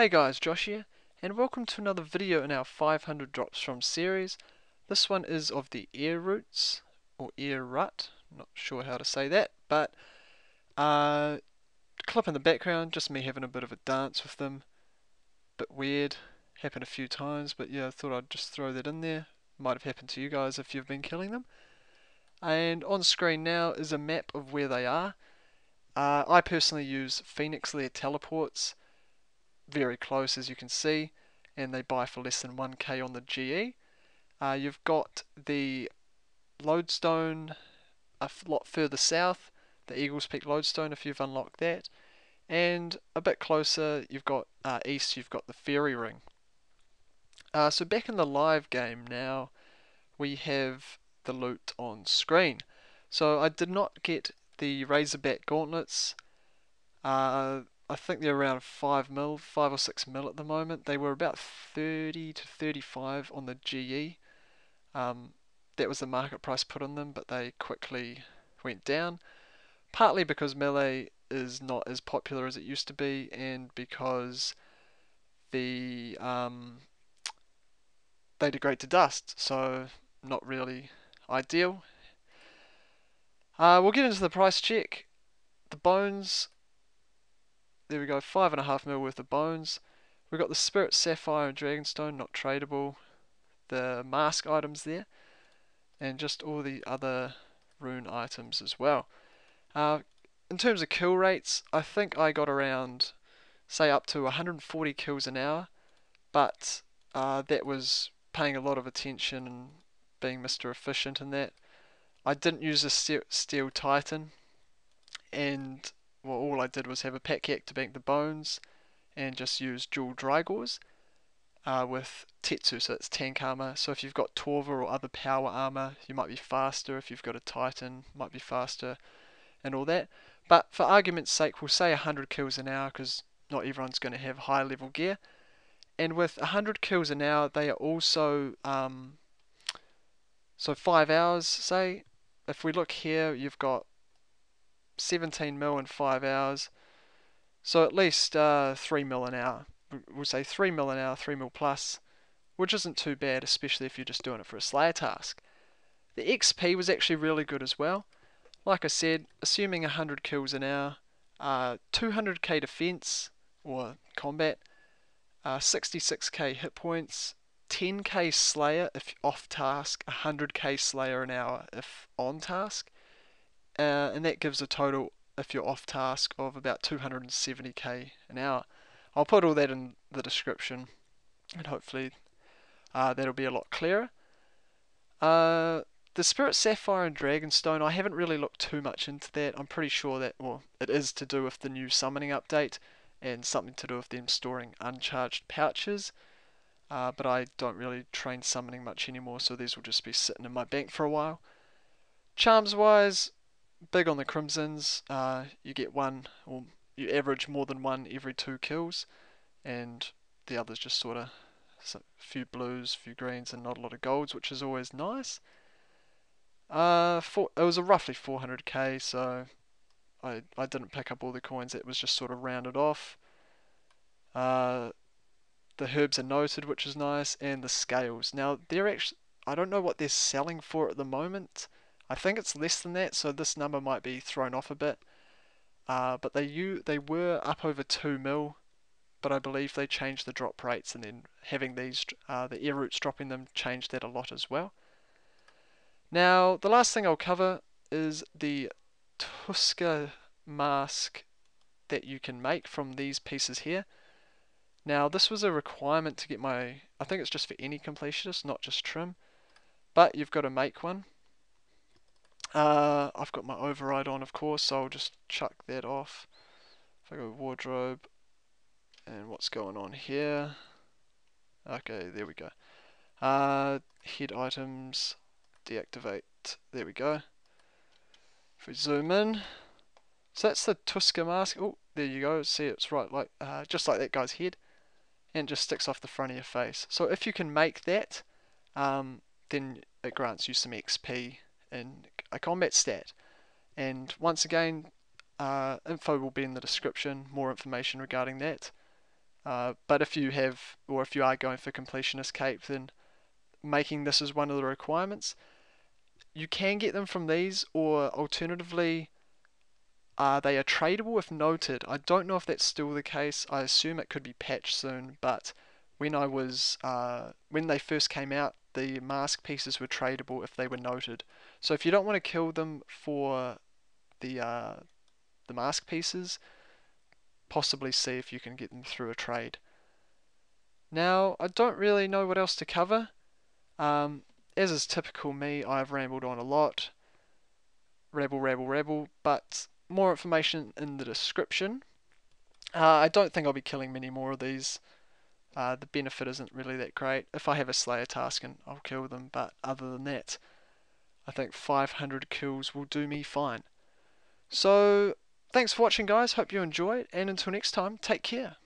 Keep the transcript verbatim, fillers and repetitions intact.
Hey guys, Josh here, and welcome to another video in our five hundred drops from series. This one is of the Airuts, or Airut, not sure how to say that, but uh, clip in the background, just me having a bit of a dance with them. Bit weird, happened a few times, but yeah, I thought I'd just throw that in there. Might have happened to you guys if you've been killing them. And on screen now is a map of where they are. Uh, I personally use Phoenix Lair teleports. Very close, as you can see, and they buy for less than one K on the G E. Uh, you've got the lodestone a lot further south, the Eagle's Peak lodestone if you've unlocked that, and a bit closer you've got uh, east you've got the fairy ring. Uh, so back in the live game now, we have the loot on screen. So I did not get the Razorback Gauntlets. Uh, I think they're around five mil, five or six mil at the moment. They were about thirty to thirty-five on the G E. Um, that was the market price put on them, but they quickly went down. Partly because melee is not as popular as it used to be, and because the um, they degrade to dust, so not really ideal. Uh, we'll get into the price check. The bones... There we go, five and a half mil worth of bones. We've got the Spirit Sapphire and Dragonstone, not tradable. The Mask items there. And just all the other Rune items as well. Uh, in terms of kill rates, I think I got around, say, up to one hundred forty kills an hour. But uh, that was paying a lot of attention and being Mister Efficient in that. I didn't use a steel, steel titan. And... well, all I did was have a pack hack to bank the bones and just use dual dry gores uh, with Tetsu, so it's tank armor. So if you've got Torva or other power armor, you might be faster. If you've got a titan, might be faster and all that. But for argument's sake, we'll say one hundred kills an hour because not everyone's going to have high level gear. And with one hundred kills an hour, they are also, um, so five hours, say. If we look here, you've got seventeen mil in five hours, so at least uh, three mil an hour. We'll say three mil an hour, three mil plus, which isn't too bad, especially if you're just doing it for a Slayer task. The X P was actually really good as well. Like I said, assuming one hundred kills an hour, uh, two hundred K defense, or combat, uh, sixty-six K hit points, ten K Slayer if off task, one hundred K Slayer an hour if on task. Uh, and that gives a total, if you're off task, of about two hundred seventy K an hour. I'll put all that in the description, and hopefully uh, that'll be a lot clearer. Uh, the Spirit Sapphire and Dragonstone, I haven't really looked too much into that. I'm pretty sure that, well, it is to do with the new summoning update, and something to do with them storing uncharged pouches. Uh, but I don't really train summoning much anymore, so these will just be sitting in my bank for a while. Charms-wise... big on the crimsons, uh, you get one, or you average more than one every two kills, and the others just sort of a few blues, few greens, and not a lot of golds, which is always nice. Uh, for, it was a roughly four hundred K, so I I didn't pick up all the coins. It was just sort of rounded off. Uh, the herbs are noted, which is nice, and the scales. Now they're actually, I don't know what they're selling for at the moment. I think it's less than that, so this number might be thrown off a bit. Uh, but they you they were up over two mil, but I believe they changed the drop rates, and then having these uh, the Airut dropping them changed that a lot as well. Now the last thing I'll cover is the Tuska mask that you can make from these pieces here. Now this was a requirement to get my, I think it's just for any completionist, not just trim, but you've got to make one. Uh, I've got my override on, of course, so I'll just chuck that off. If I go wardrobe, and what's going on here? Okay, there we go. Uh, head items, deactivate. There we go. If we zoom in, so that's the Tuska mask. Oh, there you go. See, it's right, like uh, just like that guy's head, and it just sticks off the front of your face. So if you can make that, um, then it grants you some X P. In a combat stat, and once again uh, info will be in the description, more information regarding that, Uh, but if you have, or if you are going for Completionist Cape, then making this as one of the requirements. You can get them from these, or alternatively, uh, they are tradable if noted. I don't know if that's still the case. I assume it could be patched soon, but when I was, uh, when they first came out, the mask pieces were tradable if they were noted. So if you don't want to kill them for the uh, the mask pieces, possibly see if you can get them through a trade. Now, I don't really know what else to cover. Um, as is typical me, I've rambled on a lot. Rabble, rabble, rabble, but more information in the description. Uh, I don't think I'll be killing many more of these. Uh, the benefit isn't really that great. If I have a Slayer task, and I'll kill them, but other than that, I think five hundred kills will do me fine. So, thanks for watching, guys. Hope you enjoyed, and until next time, take care.